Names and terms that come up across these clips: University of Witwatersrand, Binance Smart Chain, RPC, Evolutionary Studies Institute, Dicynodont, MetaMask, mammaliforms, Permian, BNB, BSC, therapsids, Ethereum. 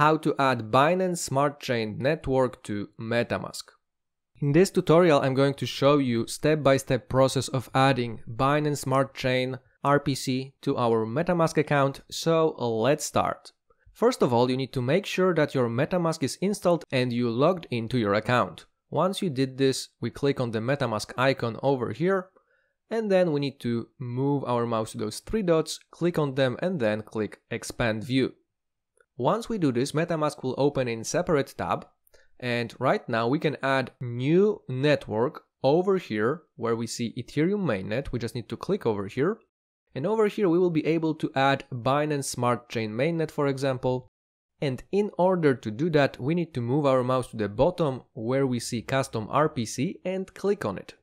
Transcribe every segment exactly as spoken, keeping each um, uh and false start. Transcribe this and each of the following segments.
how to add Binance Smart Chain network to MetaMask. In this tutorial, I'm going to show you step-by-step process of adding Binance Smart Chain R P C to our MetaMask account, so let's start. First of all, you need to make sure that your MetaMask is installed and you logged into your account. Once you did this, we click on the MetaMask icon over here, and then we need to move our mouse to those three dots, click on them, and then click Expand View. Once we do this, MetaMask will open in separate tab, and right now we can add New Network over here, where we see Ethereum Mainnet. We just need to click over here, and over here we will be able to add Binance Smart Chain Mainnet, for example. And in order to do that, we need to move our mouse to the bottom where we see Custom R P C and click on it.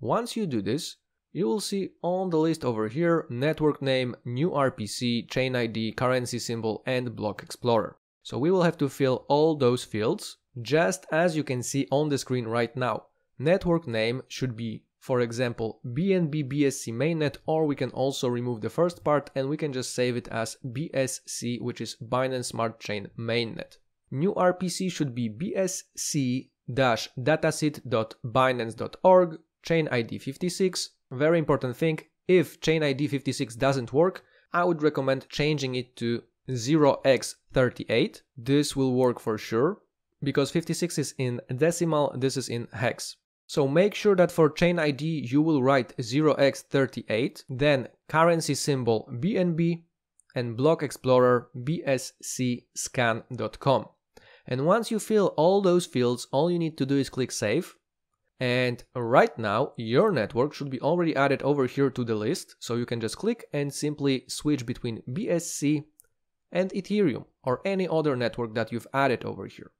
Once you do this, you will see on the list over here network name, new R P C, chain I D, currency symbol, and block explorer. So we will have to fill all those fields, just as you can see on the screen right now. Network name should be, for example, B N B B S C mainnet, or we can also remove the first part and we can just save it as B S C, which is Binance Smart Chain mainnet. New R P C should be B S C dash dataseed dot binance dot org, chain I D fifty-six. Very important thing, if chain I D fifty-six doesn't work, I would recommend changing it to zero x thirty-eight. This will work for sure, because fifty-six is in decimal, this is in hex. So make sure that for chain I D you will write zero x thirty-eight, then currency symbol B N B, and block explorer b s c scan dot com. And once you fill all those fields, all you need to do is click save. And right now your network should be already added over here to the list, so you can just click and simply switch between B S C and Ethereum or any other network that you've added over here.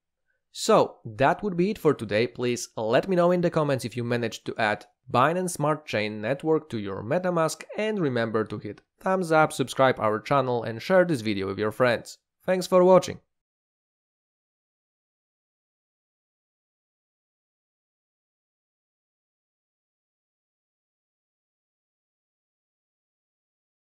So that would be it for today. Please let me know in the comments if you managed to add Binance Smart Chain network to your MetaMask, and remember to hit thumbs up, subscribe our channel, and share this video with your friends. Thanks for watching.